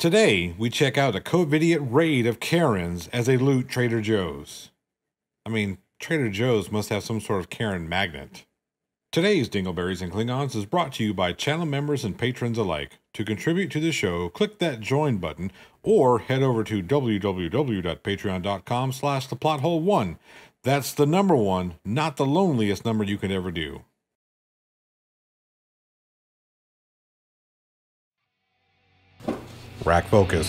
Today, we check out a covidiot raid of Karens as they loot Trader Joe's. I mean, Trader Joe's must have some sort of Karen magnet. Today's Dingleberries and Klingons is brought to you by channel members and patrons alike. To contribute to the show, click that join button or head over to www.patreon.com/theplothole1. That's the number one, not the loneliest number you could ever do. Rack focus.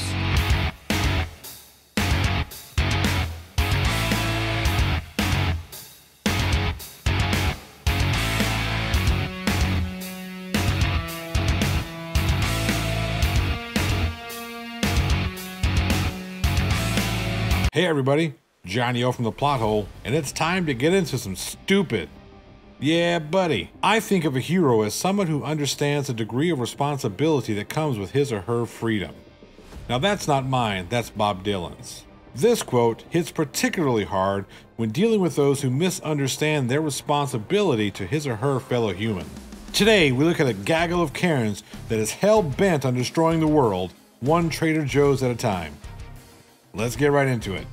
Hey everybody, Johnny O from The Plot Hole, and it's time to get into some stupid. Yeah, buddy. I think of a hero as someone who understands the degree of responsibility that comes with his or her freedom. Now that's not mine, that's Bob Dylan's. This quote hits particularly hard when dealing with those who misunderstand their responsibility to his or her fellow human. Today, we look at a gaggle of Karens that is hell-bent on destroying the world, one Trader Joe's at a time. Let's get right into it.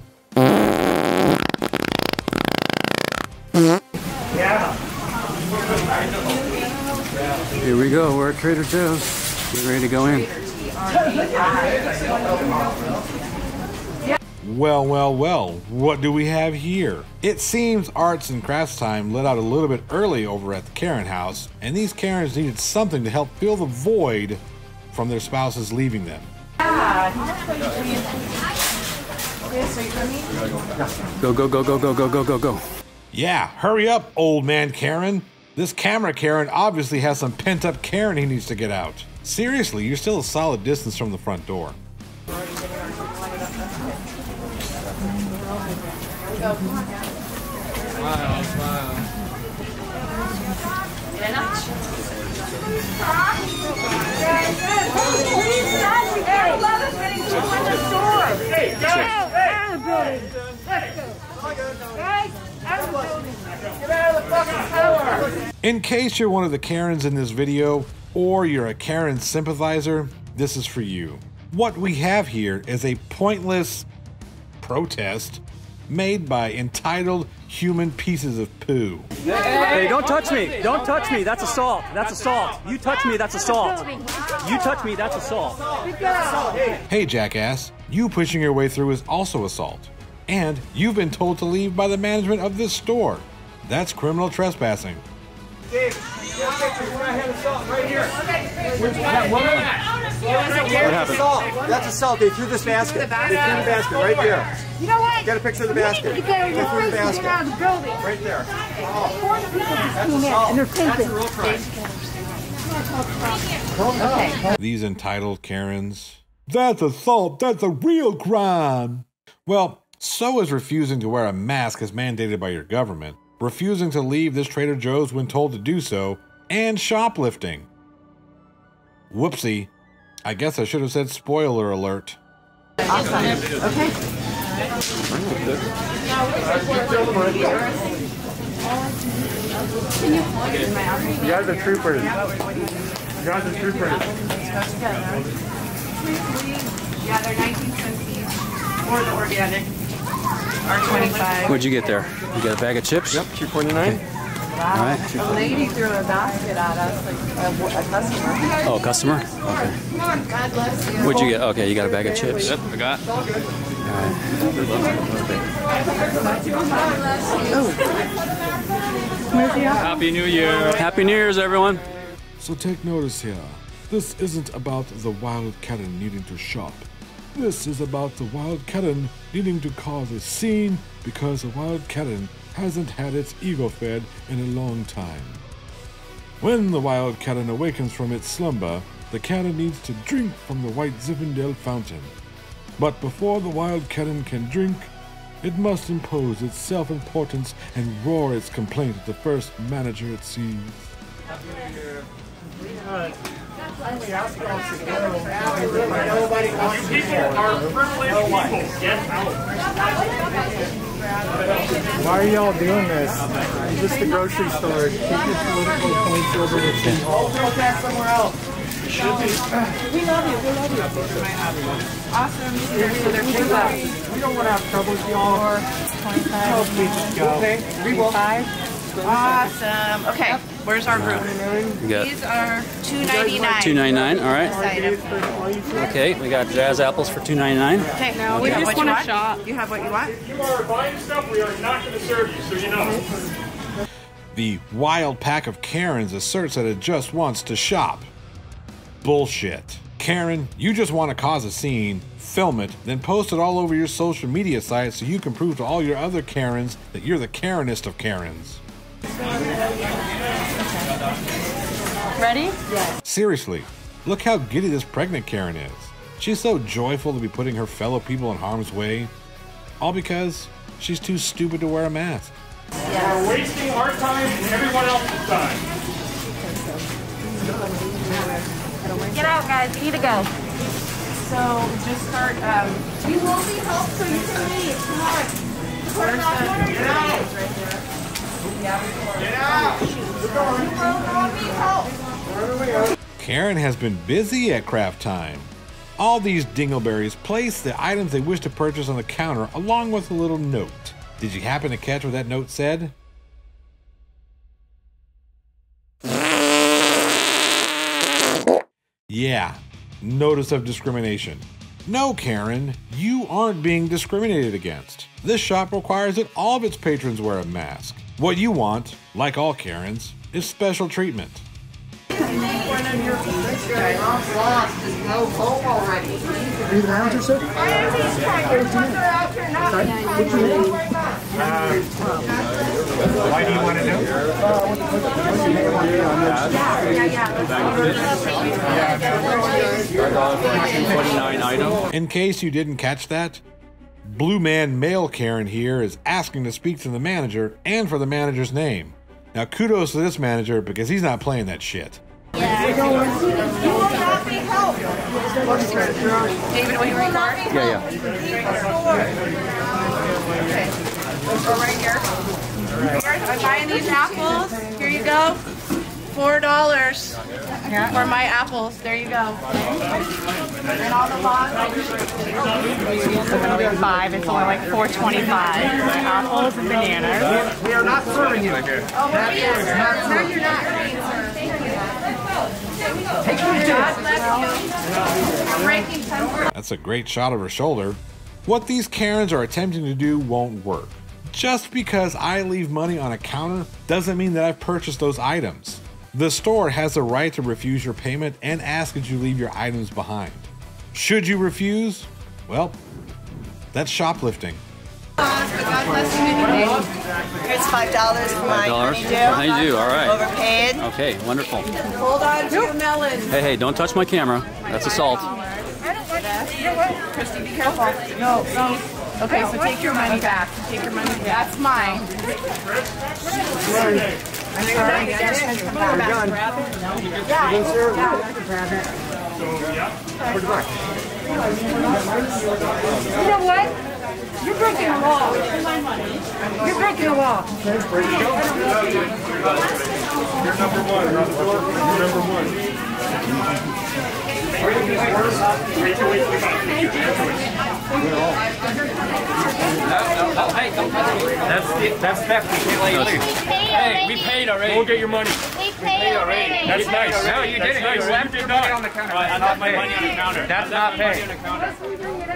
Here we go, we're at Trader Joe's. Get ready to go in. Well, well, well, what do we have here? It seems arts and crafts time let out a little bit early over at the Karen house, and these Karens needed something to help fill the void from their spouses leaving them. Go, go, go, go, go, go, go, go, go. Yeah, hurry up, old man Karen. This camera Karen obviously has some pent-up Karen he needs to get out. Seriously, you're still a solid distance from the front door. Smile, smile. In case you're one of the Karens in this video, or you're a Karen sympathizer, this is for you. What we have here is a pointless protest made by entitled human pieces of poo. Hey, don't touch me! Don't touch me! That's assault! That's assault! You touch me, that's assault! You touch me, that's assault! Hey, jackass, you pushing your way through is also assault. And you've been told to leave by the management of this store. That's criminal trespassing. Dave, we're not having assault right here. What happened? That's assault. They threw this basket. They threw the basket right there. You know what? Get a picture of the basket. They threw the basket right there. That's a real crime. These entitled Karens. That's assault. That's a real crime. Well, so is refusing to wear a mask as mandated by your government. Refusing to leave this Trader Joe's when told to do so, and shoplifting. Whoopsie. I guess I should have said spoiler alert. Awesome. Okay. You guys are troopers. You guys are troopers. Yeah, they're 19 cents each for the organic. R25. What'd you get there? You got a bag of chips? Yep, $2.49. Okay. Wow. All right, $2.49. A lady threw a basket at us, like a customer. Oh, a customer? Okay. God bless you. What'd you get? Okay, you got a bag of chips. Yep, I got. All right. Oh. Happy New Year. Happy New Year's, everyone. So take notice here. This isn't about the wild Karen needing to shop. This is about the wild Karen needing to cause a scene because the wild Karen hasn't had its ego fed in a long time. When the wild Karen awakens from its slumber, the Karen needs to drink from the white Zinfandel fountain. But before the wild Karen can drink, it must impose its self-importance and roar its complaint at the first manager it sees. Why are y'all doing this? It's just a grocery store. Keep your political points over the table. Go somewhere else. We love you. We love you. Awesome. We don't want to have trouble with y'all. 25. Okay. We will. 5. Awesome. Okay. Where's our group? These are $2.99. $2.99. All right. Okay. We got jazz apples for $2.99. Okay. Now we just want to shop. You have what you want. You are buying stuff. We are not going to serve you, so you know. The wild pack of Karens asserts that it just wants to shop. Bullshit. Karen, you just want to cause a scene, film it, then post it all over your social media sites so you can prove to all your other Karens that you're the Karenest of Karens. Ready? Yeah. Seriously, look how giddy this pregnant Karen is. She's so joyful to be putting her fellow people in harm's way, all because she's too stupid to wear a mask. Yes. We're wasting our time and everyone else's time. Get out, guys. You need to go. So just start. We will be helpful. You can leave. Come on. Get out. Get out. We will help. Karen has been busy at craft time. All these dingleberries place the items they wish to purchase on the counter along with a little note. Did you happen to catch what that note said? Yeah, notice of discrimination. No, Karen, you aren't being discriminated against. This shop requires that all of its patrons wear a mask. What you want, like all Karens, is special treatment. Why do you want to know? Yeah. In case you didn't catch that, Blue Man Male Karen here is asking to speak to the manager and for the manager's name. Now kudos to this manager because he's not playing that shit. Yeah. You will not be helped. David, will you read that? Yeah, yeah. Okay. So right here. I'm buying these apples. Here you go. $4 for my apples. There you go. And all the logs. I'm going to do 5. It's only like $4.25. Apples and bananas. We are not serving you. Oh, no, you're not. That's a great shot of her shoulder. What these Karens are attempting to do won't work. Just because I leave money on a counter doesn't mean that I've purchased those items. The store has the right to refuse your payment and ask that you leave your items behind. Should you refuse? Well, that's shoplifting. Here's $5 for my honeydew. All right. Overpaid. Okay, wonderful. Hold on to the melon. Hey, hey, don't touch my camera. That's assault. Christy, be careful. No, no. Okay, so take your money back. Take your money back. That's mine. You know what? You're breaking a law. You're breaking a law. You're number one. You're number one. That's theft. We can't let you leave. Hey, we paid already. We'll get your money. That's nice. No, you didn't. You left your money on the counter. I left my money on the counter. That's not paying.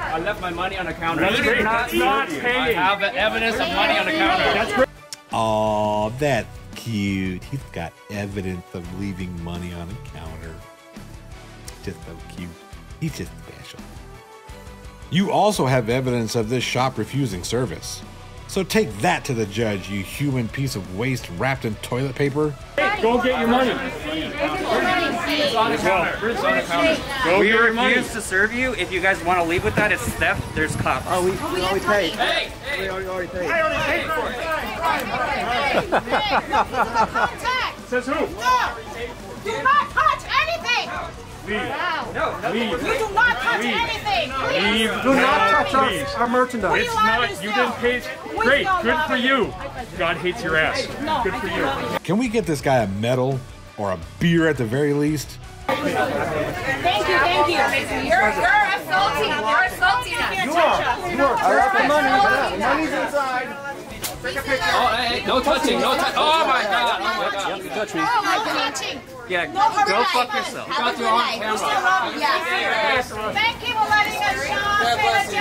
I left my money on the counter. That's great. Not paying. I have the evidence of money on the counter. Aw, that's cute. He's got evidence of leaving money on the counter. Just so cute. He's just special. You also have evidence of this shop refusing service. So take that to the judge, you human piece of waste wrapped in toilet paper. Hey, go get your money. It's on the counter. It's on the counter. We refuse to serve you. If you guys want to leave with that, it's theft. There's cops. Oh, we already paid. Hey, we already paid. I already paid for it. Hey. Says who? No. Do not touch anything. No, you do not touch anything. Please. Do not touch our merchandise. It's not. You didn't pay. Great. Good for you. God hates your ass. Good for you. Can we get this guy a medal? Or a beer at the very least. Thank you. You're assaulting. You're assaulting us. You are. I left the money. The money's inside. Take a picture. Oh, hey, no touching. No touching. Oh my God. You touch me. No touching. Yeah, go fuck yourself. Got your own camera. Yes. Thank you for letting us shop. Thank you.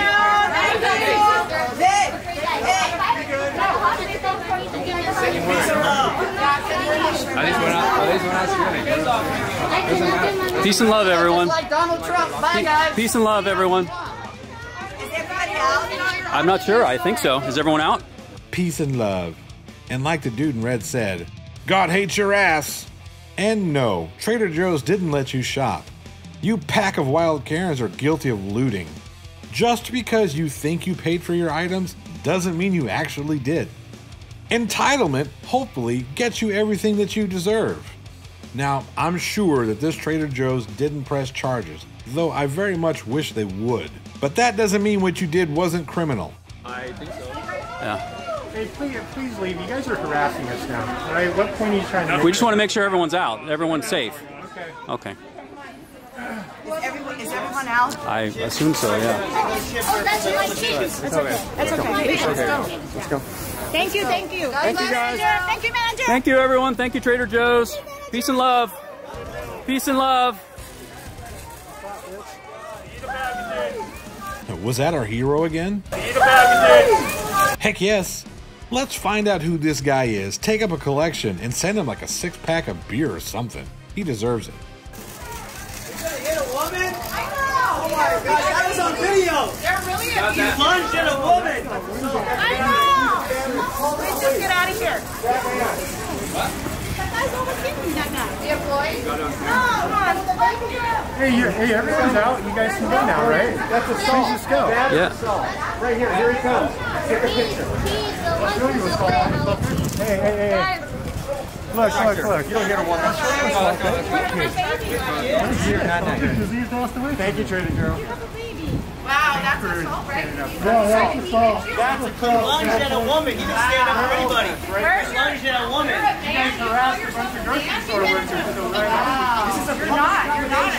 Peace and love, everyone. Peace and love, everyone. I'm not sure. I think so. Is everyone out? Peace and love. And like the dude in red said, God hates your ass. And no, Trader Joe's didn't let you shop. You pack of wild Karens are guilty of looting. Just because you think you paid for your items doesn't mean you actually did. Entitlement, hopefully, gets you everything that you deserve. Now, I'm sure that this Trader Joe's didn't press charges, though I very much wish they would. But that doesn't mean what you did wasn't criminal. I think so. Yeah. Hey, please leave. You guys are harassing us now. All right, what point are you trying to make? We just want to make sure everyone's out. Everyone's safe. Okay. Is everyone out? I assume so, yeah. Oh, that's my seat. That's okay. Let's go. Thank you. Thank you, guys. Manager. Thank you, manager. Thank you, everyone. Thank you, Trader Joe's. Peace and love. Peace and love. Was that our hero again? Heck yes. Let's find out who this guy is, take up a collection, and send him like a 6-pack of beer or something. He deserves it. You're gonna hit a woman? I know. Oh my God, that is on video. They're really abusing. You lunged at a woman. I know. Let's just get out of here. What? That's overthinking that guy. The employee? No, come on. Hey, everyone's out. You guys can go now, right? That's assault. Please just go. Yeah. Right here. Here he comes. Take a picture. Hey. Look. You don't get a one. Thank you, Trader Joe. You have a baby. Wow, that's assault, right? No, that's assault. That's assault. Lunged at a woman. You didn't stand up for anybody. Lunged at a woman. You guys harassed a bunch of grocery store workers. Wow. You're not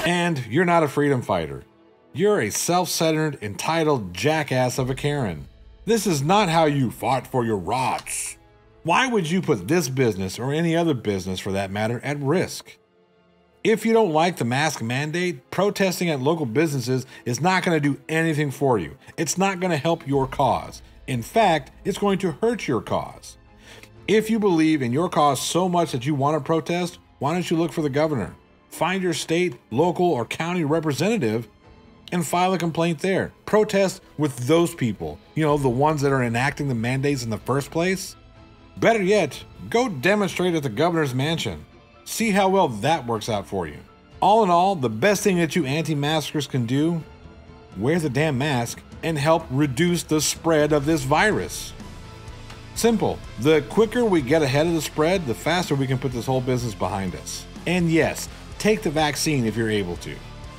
a man. And you're not a freedom fighter. You're a self-centered, entitled jackass of a Karen. This is not how you fought for your rights. Why would you put this business, or any other business for that matter, at risk? If you don't like the mask mandate, protesting at local businesses is not going to do anything for you. It's not going to help your cause. In fact, it's going to hurt your cause. If you believe in your cause so much that you want to protest, why don't you look for the governor? Find your state, local, or county representative and file a complaint there. Protest with those people, you know, the ones that are enacting the mandates in the first place. Better yet, go demonstrate at the governor's mansion. See how well that works out for you. All in all, the best thing that you anti-maskers can do, wear the damn mask and help reduce the spread of this virus. Simple. The quicker we get ahead of the spread, the faster we can put this whole business behind us. And yes, take the vaccine if you're able to.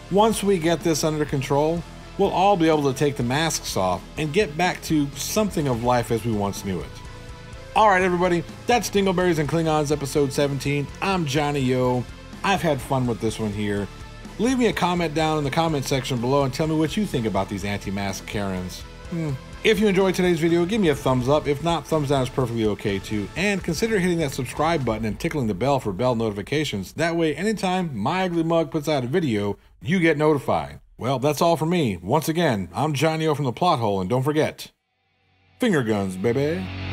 Once we get this under control, we'll all be able to take the masks off and get back to something of life as we once knew it. All right, everybody, that's Dingleberries and Klingons episode 17. I'm Johnny O. I've had fun with this one here. Leave me a comment down in the comment section below and tell me what you think about these anti-mask Karens. If you enjoyed today's video, give me a thumbs up. If not, thumbs down is perfectly okay too. And consider hitting that subscribe button and tickling the bell for bell notifications. That way, anytime my ugly mug puts out a video, you get notified. Well, that's all for me. Once again, I'm Johnny O from The Plot Hole, and don't forget, finger guns, baby.